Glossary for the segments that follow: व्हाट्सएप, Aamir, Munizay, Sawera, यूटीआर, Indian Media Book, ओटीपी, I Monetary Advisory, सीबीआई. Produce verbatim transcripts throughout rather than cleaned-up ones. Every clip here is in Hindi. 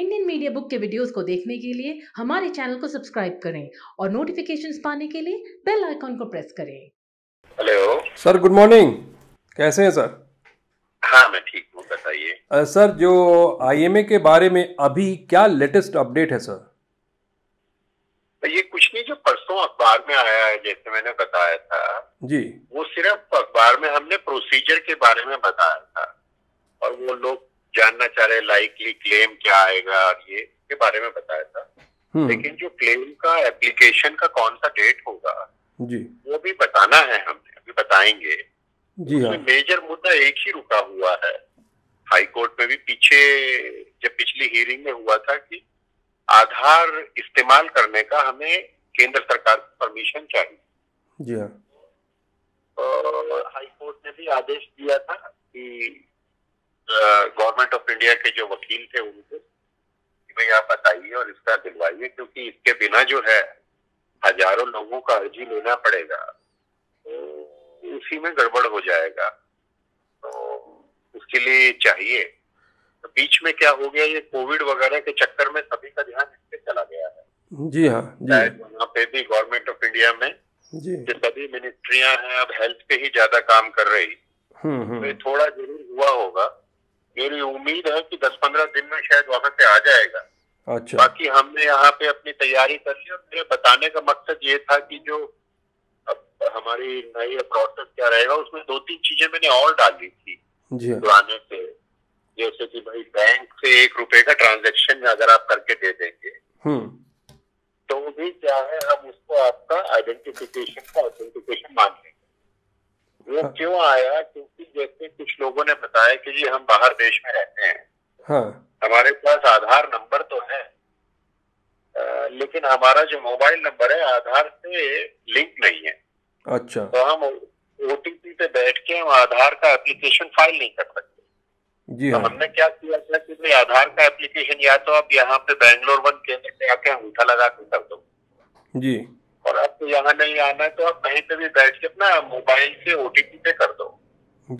इंडियन मीडिया बुक के वीडियोस को देखने के लिए हमारे चैनल को सब्सक्राइब करें और नोटिफिकेशंस पाने के लिए बेल आइकॉन को प्रेस करें। Hello sir, good morning. कैसे हैं सर? हाँ मैं ठीक हूँ, बताइए। सर जो आईएमए के बारे में अभी क्या लेटेस्ट अपडेट है सर? ये कुछ नहीं, जो परसों अखबार में आया है, जैसे मैंने बताया था जी, वो सिर्फ अखबार में हमने प्रोसीजर के बारे में बताया था और वो लोग जानना चाह रहे लाइकली क्लेम क्या आएगा और ये के बारे में बताया था, लेकिन जो क्लेम का एप्लीकेशन का कौन सा डेट होगा जी वो भी बताना है, हमने अभी बताएंगे जी। उसमें मेजर मुद्दा एक ही रुका हुआ है, हाई कोर्ट में भी पीछे जब पिछली हियरिंग में हुआ था कि आधार इस्तेमाल करने का हमें केंद्र सरकार की परमिशन चाहिए जी। तो हाई कोर्ट ने भी आदेश दिया था कि गवर्नमेंट ऑफ इंडिया के जो वकील थे उनको कि भाई आप बताइए और इसका दिलवाइए, क्योंकि इसके बिना जो है हजारों लोगों का अर्जी लेना पड़ेगा, तो उसी में गड़बड़ हो जाएगा, तो उसके लिए चाहिए। तो बीच में क्या हो गया, ये कोविड वगैरह के चक्कर में सभी का ध्यान इस पे चला गया है जी। हाँ शायद वहाँ पे भी गवर्नमेंट ऑफ इंडिया में जो सभी मिनिस्ट्रियां हैं अब हेल्थ पे ही ज्यादा काम कर रही, तो थोड़ा जरूर हुआ होगा। मेरी उम्मीद है कि दस पंद्रह दिन में शायद वापस से आ जाएगा। अच्छा, बाकी हमने यहाँ पे अपनी तैयारी कर ली और मेरे बताने का मकसद ये था कि जो अब हमारी नई प्रोसेस क्या रहेगा, उसमें दो तीन चीजें मैंने और डाल दी थी पुराने से, जैसे कि भाई बैंक से एक रुपए का ट्रांजैक्शन अगर आप करके दे देंगे तो भी क्या है, हम उसको आपका आइडेंटिफिकेशन का ऑथेंटिकेशन मान लेंगे। वो क्यों आया, क्योंकि जैसे कुछ लोगों ने बताया कि जी हम बाहर देश में रहते हैं, हाँ। हमारे पास आधार नंबर तो है आ, लेकिन हमारा जो मोबाइल नंबर है आधार से लिंक नहीं है। अच्छा, तो हम ओटीपी पे बैठ के हम आधार का एप्लीकेशन फाइल नहीं कर सकते जी। तो हाँ। हमने क्या किया था कि भाई आधार का एप्लीकेशन या तो आप यहाँ पे बैंगलोर वन केंद्र पे आके अंगूठा लगा के कर दो जी, और आपको यहाँ नहीं आना है तो आप कहीं पे भी बैठ के अपना मोबाइल से ओटीपी पे कर दो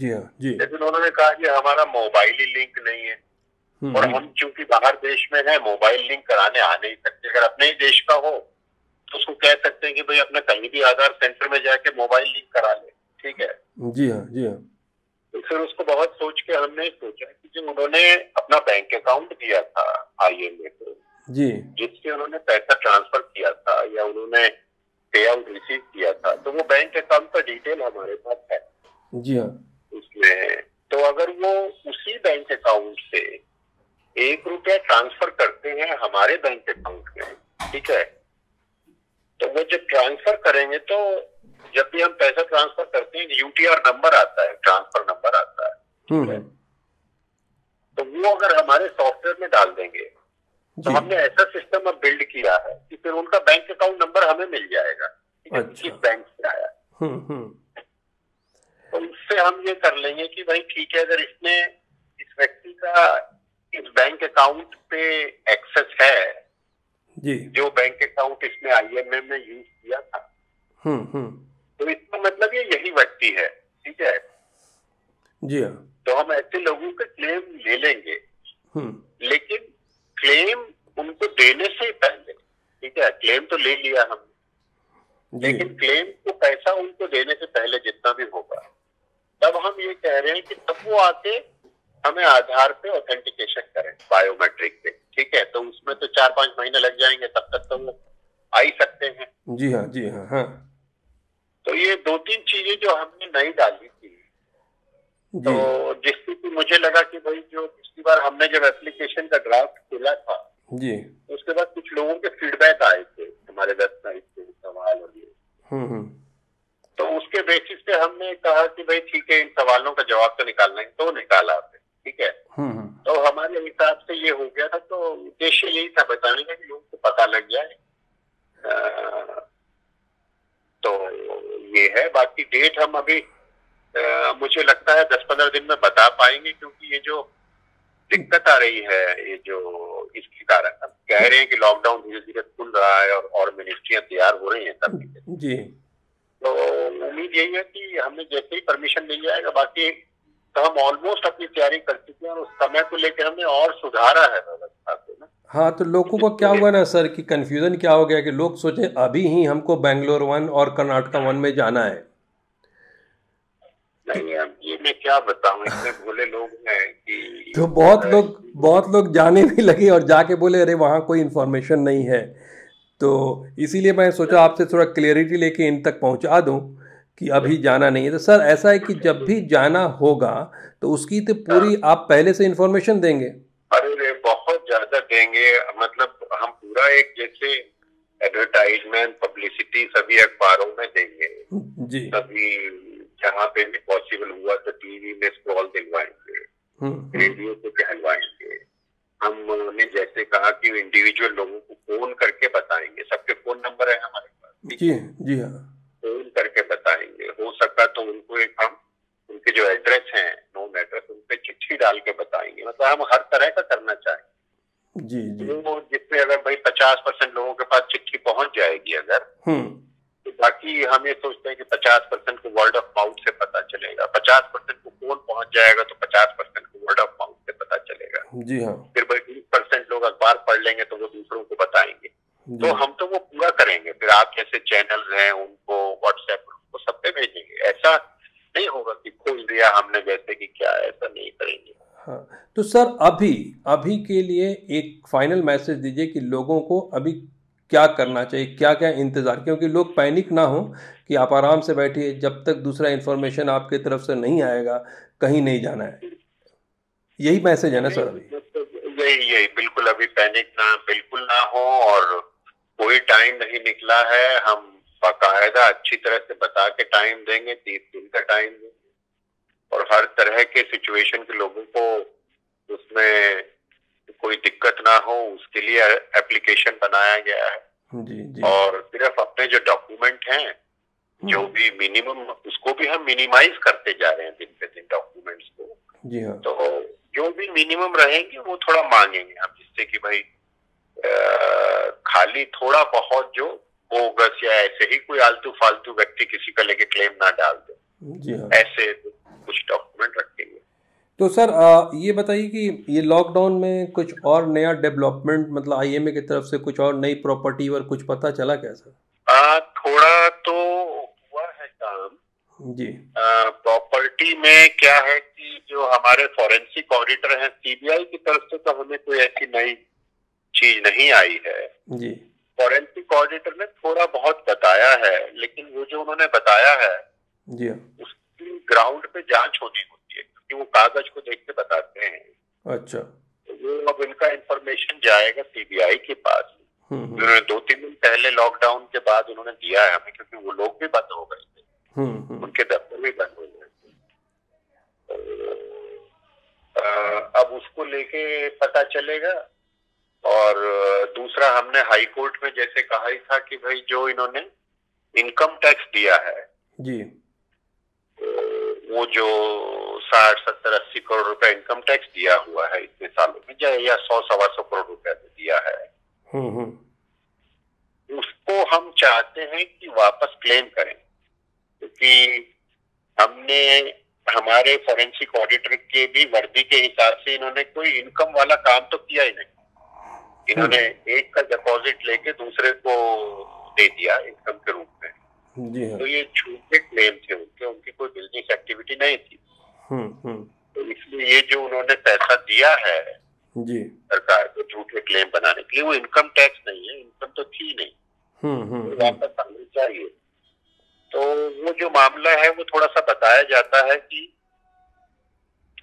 जी। हाँ जी, लेकिन उन्होंने कहा कि हमारा मोबाइल ही लिंक नहीं है और हम चूंकि बाहर देश में है मोबाइल लिंक कराने आ नहीं सकते। अगर अपने ही देश का हो तो उसको कह सकते हैं कि भाई अपना कहीं भी आधार सेंटर में जाके मोबाइल लिंक करा ले, ठीक है जी। हाँ जी हाँ, फिर उसको बहुत सोच के हमने सोचा कि जो उन्होंने अपना बैंक अकाउंट दिया था आईएमए को जी, जिससे उन्होंने पैसा ट्रांसफर किया था या उन्होंने पे आउट रिसीव किया था, तो वो बैंक अकाउंट का डिटेल हमारे पास है जी। हाँ, उसमें तो अगर वो उसी बैंक अकाउंट से एक रुपया ट्रांसफर करते हैं हमारे बैंक अकाउंट में, ठीक है, तो वो जब ट्रांसफर करेंगे तो जब भी हम पैसा ट्रांसफर करते हैं यूटीआर नंबर आता है, ट्रांसफर नंबर आता है, तो वो अगर हमारे सॉफ्टवेयर में डाल देंगे तो हमने ऐसा सिस्टम अब बिल्ड किया है कि फिर उनका बैंक अकाउंट नंबर हमें मिल जाएगा, ठीक है, किस बैंक से आया। तो उससे हम ये कर लेंगे कि भाई ठीक है, अगर इसने इस व्यक्ति का इस बैंक अकाउंट पे एक्सेस है जी, जो बैंक अकाउंट इसने आईएमए में यूज किया था, तो इसका मतलब ये यही व्यक्ति है, ठीक है जी। हाँ, तो हम ऐसे लोगों का क्लेम ले लेंगे, लेकिन क्लेम उनको देने से पहले, ठीक है, क्लेम तो ले लिया हमने, लेकिन क्लेम को पैसा उनको देने से पहले जितना भी होगा, तब हम ये कह रहे हैं कि तब वो आके हमें आधार पे ऑथेंटिकेशन करें बायोमेट्रिक पे, ठीक है। तो उसमें तो चार पांच महीने लग जाएंगे, तब तक तो वो आ ही सकते हैं जी। हाँ जी हाँ हाँ, तो ये दो तीन चीजें जो हमने नई डाली थी, तो जिससे कि मुझे लगा कि भाई जो पिछली बार हमने जब एप्लीकेशन का ड्राफ्ट खोला था जी, उसके बाद कुछ लोगों के फीडबैक आए थे हमारे वेबसाइट पे सवाल और ये, तो उसके बेसिस पे हमने कहा कि भाई ठीक है, इन सवालों का जवाब तो निकालना है, तो निकाला आपने, ठीक है। तो हमारे हिसाब से ये हो गया था, तो उद्देश्य यही था बताने का कि लोगों को पता लग जाए। आ, तो ये है, बाकी डेट हम अभी आ, मुझे लगता है दस पंद्रह दिन में बता पाएंगे, क्योंकि ये जो दिक्कत आ रही है ये जो इसके कारण हम कह रहे हैं कि लॉकडाउन धीरे धीरे खुल रहा है और, और मिनिस्ट्रियां तैयार हो रही हैं तब जी। तो उम्मीद यही है कि हमें जैसे ही परमिशन मिल जाएगा, बाकी तो हम ऑलमोस्ट अपनी तैयारी कर चुके हैं और उस समय को लेकर हमने और सुधारा है व्यवस्था को ना हाँ, तो लोगों को क्या हुआ ना सर कि कन्फ्यूज़न क्या हो गया कि लोग सोचे अभी ही हमको बेंगलोर वन और कर्नाटका वन में जाना है। नहीं, अब ये मैं क्या बताऊं, इतने भोले लोग हैं कि तो बहुत लोग बहुत लोग जाने भी लगे और जाके बोले अरे वहाँ कोई इन्फॉर्मेशन नहीं है। तो इसीलिए मैं सोचा आपसे थोड़ा क्लियरिटी लेके इन तक पहुँचा दूँ कि अभी जाना नहीं है। तो सर ऐसा है कि जब भी जाना होगा तो उसकी तो पूरी आप पहले से इन्फॉर्मेशन देंगे? अरे बहुत ज्यादा देंगे, मतलब हम पूरा एक जैसे एडवर्टाइजमेंट पब्लिसिटी सभी अखबारों में देंगे जी, सभी जहाँ पे भी पॉसिबल हुआ तो टीवी में स्क्रॉल दिलवाएंगे, रेडियो पे कहलवाएंगे। हमने जैसे कहा कि इंडिविजुअल लोगों को फोन करके बताएंगे, सबके फोन नंबर है हमारे पास जी, जी हाँ, फोन करके बताएंगे। हो सका तो उनको एक हम उनके जो एड्रेस हैं नोन एड्रेस उन पे चिट्ठी डाल के बताएंगे, मतलब हम हर तरह का करना चाहेंगे जी जी। तो जिसमें अगर भाई पचास परसेंट लोगों के पास चिट्ठी पहुंच जाएगी अगर, तो बाकी हम ये सोचते हैं कि पचास परसेंट को वर्ड ऑफ माउथ से पता चलेगा, पचास परसेंट को फोन पहुंच जाएगा तो पचास परसेंट को वर्ड ऑफ माउथ से पता चलेगा जी हाँ। फिर भाई बीस परसेंट लोग अखबार पढ़ लेंगे तो वो दूसरों को बताएंगे, तो हम तो वो पूरा करेंगे। फिर आप जैसे चैनल हैं उनको व्हाट्सएप उनको सब पे भेजेंगे, ऐसा नहीं होगा कि खोल दिया हमने जैसे कि क्या, ऐसा नहीं करेंगे हाँ। तो सर अभी अभी के लिए एक फाइनल मैसेज दीजिए कि लोगों को अभी क्या करना चाहिए, क्या क्या इंतजार, क्योंकि लोग पैनिक ना हो कि आप आराम से बैठिए जब तक दूसरा इन्फॉर्मेशन आपके तरफ से नहीं आएगा, कहीं नहीं जाना है, यही मैसेज है ना सर? अभी यही यही बिल्कुल, अभी पैनिक ना बिल्कुल ना हो, और कोई टाइम नहीं निकला है, हम बाकायदा अच्छी तरह से बता के टाइम देंगे, तीस दिन का टाइम देंगे, और हर तरह के सिचुएशन के लोगों को उसमें कोई दिक्कत ना हो उसके लिए एप्लीकेशन बनाया गया है जी, जी। और सिर्फ अपने जो डॉक्यूमेंट हैं जो भी मिनिमम उसको भी हम मिनिमाइज करते जा रहे हैं दिन पे दिन डॉक्यूमेंट्स को जी हाँ। तो जो भी मिनिमम रहेंगे वो थोड़ा मांगेंगे हम, जिससे कि भाई आ, खाली थोड़ा बहुत जो बोगस या ऐसे ही कोई आलतू फालतू व्यक्ति किसी का लेके क्लेम ना डाल दे जी हाँ। ऐसे कुछ डॉक्यूमेंट रखेंगे। तो सर आ, ये बताइए कि ये लॉकडाउन में कुछ और नया डेवलपमेंट मतलब आईएमए की तरफ से कुछ और नई प्रॉपर्टी और कुछ पता चला क्या सर? आ, थोड़ा तो हुआ है काम जी। प्रॉपर्टी में क्या है कि जो हमारे फॉरेंसिक ऑडिटर हैं सीबीआई की तरफ से तो हमें कोई ऐसी नई चीज नहीं आई है जी। फॉरेंसिक ऑडिटर ने थोड़ा बहुत बताया है, लेकिन वो जो उन्होंने बताया है जी उसकी ग्राउंड पे जांच होनी होती है, क्योंकि वो कागज को देख के बताते हैं। अच्छा, वो अब इनका इंफॉर्मेशन जाएगा सीबीआई के पास। उन्होंने दो तीन दिन पहले लॉकडाउन के बाद उन्होंने दिया है हमें, क्योंकि वो लोग भी बंद हो गए थे, उनके दफ्तर भी बंद हो गए थे। अब उसको लेके पता चलेगा। और दूसरा हमने हाई कोर्ट में जैसे कहा ही था कि भाई जो इन्होंने इनकम टैक्स दिया है जी, वो जो साठ सत्तर अस्सी करोड़ रुपया इनकम टैक्स दिया हुआ है इतने सालों में, या सौ सवा सौ करोड़ रुपया दिया है, उसको हम चाहते हैं कि वापस क्लेम करें, क्योंकि हमने हमारे फॉरेंसिक ऑडिटर के भी वर्दी के हिसाब से इन्होंने कोई इनकम वाला काम तो किया ही नहीं। इन्होंने एक का डिपॉजिट लेके दूसरे को दे दिया इनकम के रूप में जी हाँ। तो ये झूठे क्लेम थे उनके, उनकी कोई बिजनेस एक्टिविटी नहीं थी। तो इसलिए ये जो उन्होंने पैसा दिया है जी सरकार को झूठे क्लेम बनाने के लिए, वो इनकम टैक्स नहीं है, इनकम तो थी नहीं, तो वापस आनी चाहिए। तो वो जो मामला है वो थोड़ा सा बताया जाता है कि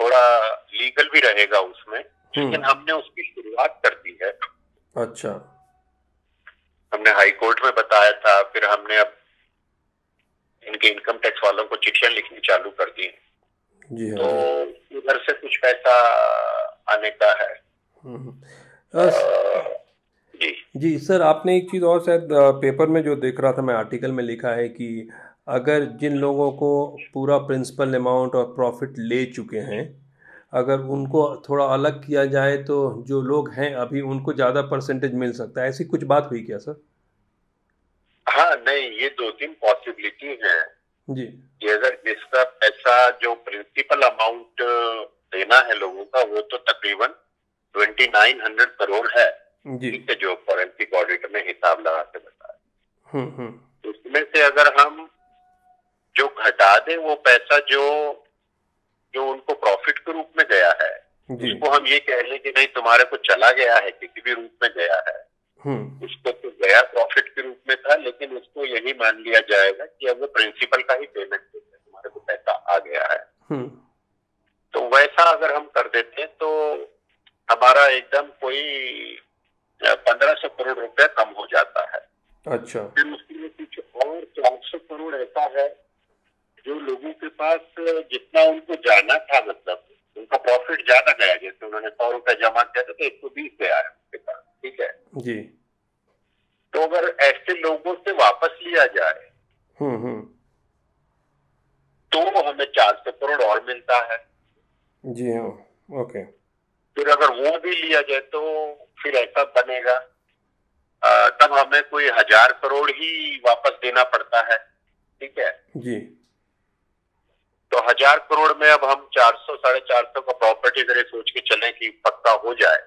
थोड़ा लीगल भी रहेगा उसमें, लेकिन हमने उसकी शुरुआत कर दी है। अच्छा, हमने हाई कोर्ट में बताया था, फिर हमने अब इनके इनकम टैक्स वालों को चिट्ठियां लिखनी चालू कर दी जी। तो इधर से कुछ पैसा आने का है आ, जी जी। सर आपने एक चीज और शायद पेपर में जो देख रहा था मैं, आर्टिकल में लिखा है कि अगर जिन लोगों को पूरा प्रिंसिपल अमाउंट और प्रॉफिट ले चुके हैं, अगर उनको थोड़ा अलग किया जाए तो जो लोग हैं अभी उनको ज्यादा परसेंटेज मिल सकता है, ऐसी कुछ बात हुई क्या सर? हाँ, नहीं, ये दो तीन पॉसिबिलिटी है जी। कि अगर जिसका पैसा जो प्रिंसिपल अमाउंट देना है लोगों का वो तो तकरीबन ट्वेंटी नाइन हंड्रेड करोड़ है ठीक है, जो फॉरेंसिक ऑडिट में हिसाब लगा के बताए, उसमें से अगर हम जो घटा दें वो पैसा जो जो उनको प्रॉफिट के रूप में गया है, उसको हम ये कह लें कि नहीं तुम्हारे को चला गया है किसी भी रूप में गया है, उसको तो गया प्रॉफिट के रूप में था, लेकिन उसको यही मान लिया जाएगा कि अब वो प्रिंसिपल का ही पेमेंट देते हैं, तुम्हारे को पैसा आ गया है। तो वैसा अगर हम कर देते हैं तो हमारा एकदम कोई पंद्रह सौ करोड़ रुपया कम हो जाता है। अच्छा, फिर उसके लिए कुछ और चार सौ करोड़ ऐसा है जो लोगों के पास जितना उनको जाना था, मतलब उनका प्रॉफिट ज्यादा गया, जैसे उन्होंने सौ रुपया जमा किया था तो एक सौ बीस गया है उनके पास, ठीक है जी। तो अगर ऐसे लोगों से वापस लिया जाए तो हमें चार सौ करोड़ और मिलता है जी। हाँ, ओके। फिर अगर वो भी लिया जाए तो फिर ऐसा बनेगा आ, तब हमें कोई हजार करोड़ ही वापस देना पड़ता है, ठीक है जी। तो हजार करोड़ में अब हम चार सौ साढ़े चार सौ का प्रॉपर्टी अगर सोच के चले कि पक्का हो जाए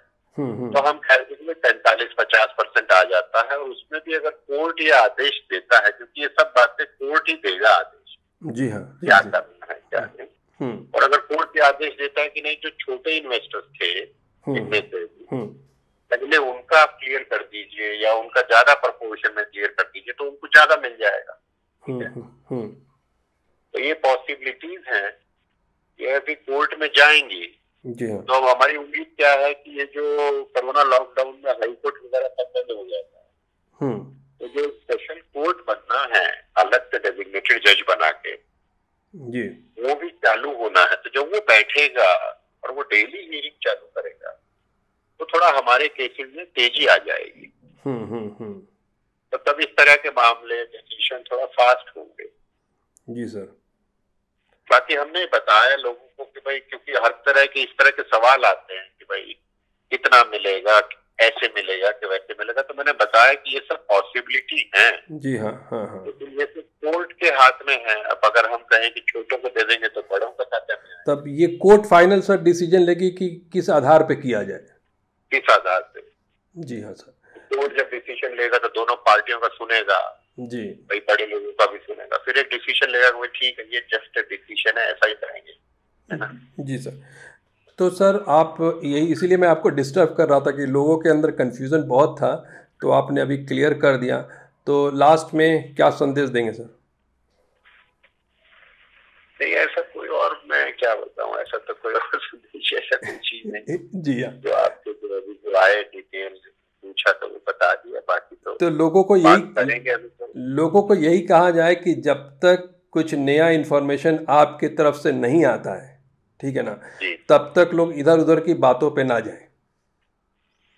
तो हम खैर में पैंतालीस पचास परसेंट आ जाता है। और उसमें भी अगर कोर्ट ये आदेश देता है, क्योंकि ये सब बातें कोर्ट ही देगा आदेश, जी हाँ, क्या करना है क्या नहीं। और अगर कोर्ट ये आदेश देता है कि नहीं जो छोटे इन्वेस्टर्स थे इनमें से पहले उनका क्लियर कर दीजिए या उनका ज्यादा प्रपोर्शन में क्लियर कर दीजिए तो उनको ज्यादा मिल जाएगा, ठीक है। तो ये पॉसिबिलिटीज हैं, ये अभी कोर्ट में जाएंगी जी। तो अब हमारी उम्मीद क्या है कि ये जो कोरोना लॉकडाउन में हाई कोर्ट वगैरह सब बंद हो गया था, तो जो स्पेशल कोर्ट बनना है अलग से डेजिग्नेटेड जज बना के जी, वो भी चालू होना है। तो जब वो बैठेगा और वो डेली हियरिंग चालू करेगा तो थोड़ा हमारे केसेस में तेजी आ जाएगी। हम्म हम्म तो तब इस तरह के मामले डिसीजन थोड़ा फास्ट होंगे जी सर। बाकी हमने बताया लोगों को कि भाई, क्योंकि हर तरह के इस तरह के सवाल आते हैं कि भाई कितना मिलेगा, ऐसे मिलेगा कि वैसे मिलेगा, तो मैंने बताया कि ये सब पॉसिबिलिटी हैं जी। हाँ हाँ हाँ, लेकिन ये सब कोर्ट के हाथ में है। अब अगर हम कहें कि छोटों को दे देंगे तो बड़ों का खाता में, तब ये कोर्ट फाइनल सर डिसीजन लेगी कि किस आधार पे किया जाए, किस आधार पे। जी हाँ सर, कोर्ट जब डिसीजन लेगा तो दोनों पार्टियों का सुनेगा जी, भाई बड़े लोगों का भी सुनेगा, फिर एक डिसीजन लेगा ठीक है ये जस्ट डिसीजन है, ऐसा ही करेंगे, है ना जी सर। तो सर आप यही, इसीलिए मैं आपको डिस्टर्ब कर रहा था कि लोगों के अंदर कंफ्यूजन बहुत था, तो आपने अभी क्लियर कर दिया। तो लास्ट में क्या संदेश देंगे सर? नहीं ऐसा कोई और मैं क्या बताऊं, ऐसा तो कोई और संदेश ऐसा कोई चीज नहीं जी हाँ, जो आपके जो अभी जो आए डिटेल पूछा तो वो बता दिया। बाकी तो, तो लोगों को यही लोगों को यही कहा जाए कि जब तक कुछ नया इन्फॉर्मेशन आपके तरफ से नहीं आता है, ठीक है ना, तब तक लोग इधर उधर की बातों पे ना जाएं।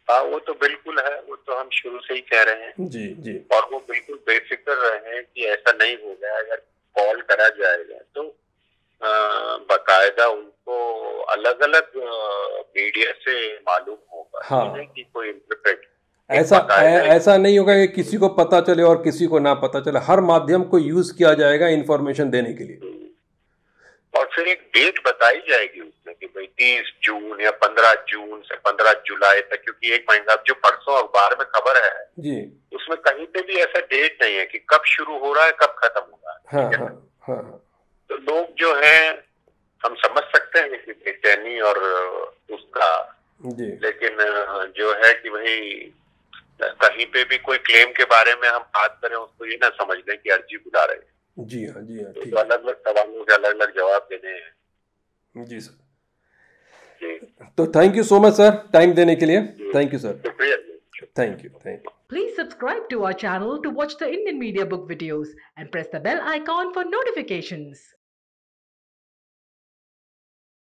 हाँ वो तो बिल्कुल है, वो तो हम शुरू से ही कह रहे हैं जी जी। और वो बिल्कुल बेफिक्र रहे हैं कि ऐसा नहीं होगा, अगर कॉल करा जाएगा तो आ, बकायदा उनको अलग अलग मीडिया से मालूम होगा। हाँ, कि कोई इंटरप्रेट ऐसा ऐ, ऐसा नहीं होगा कि किसी को पता चले और किसी को ना पता चले, हर माध्यम को यूज किया जाएगा इंफॉर्मेशन देने के लिए। और फिर एक डेट बताई जाएगी उसमें कि भाई तीस जून या पंद्रह जून से पंद्रह जुलाई तक, क्योंकि एक महीना जो परसों अखबार में खबर है जी, उसमें कहीं पे भी ऐसा डेट नहीं है कि कब शुरू हो रहा है कब खत्म हो रहा है। हाँ, हाँ, हाँ। तो लोग जो है हम समझ सकते हैं कि बेचैनी और उसका जी, लेकिन जो है कि भाई कहीं पे भी कोई क्लेम के बारे में हम बात करें उसको ये ना समझ लें कि अर्जी बुला रहे हैं। जी हाँ जी हाँ, तो अलग अलग सवालों के अलग अलग जवाब देने हैं जी सर जी। तो thank you so much sir time देने के लिए, thank you sir, thank you thank you. Please subscribe to our channel to watch the Indian Media Book videos and press the bell icon for notifications.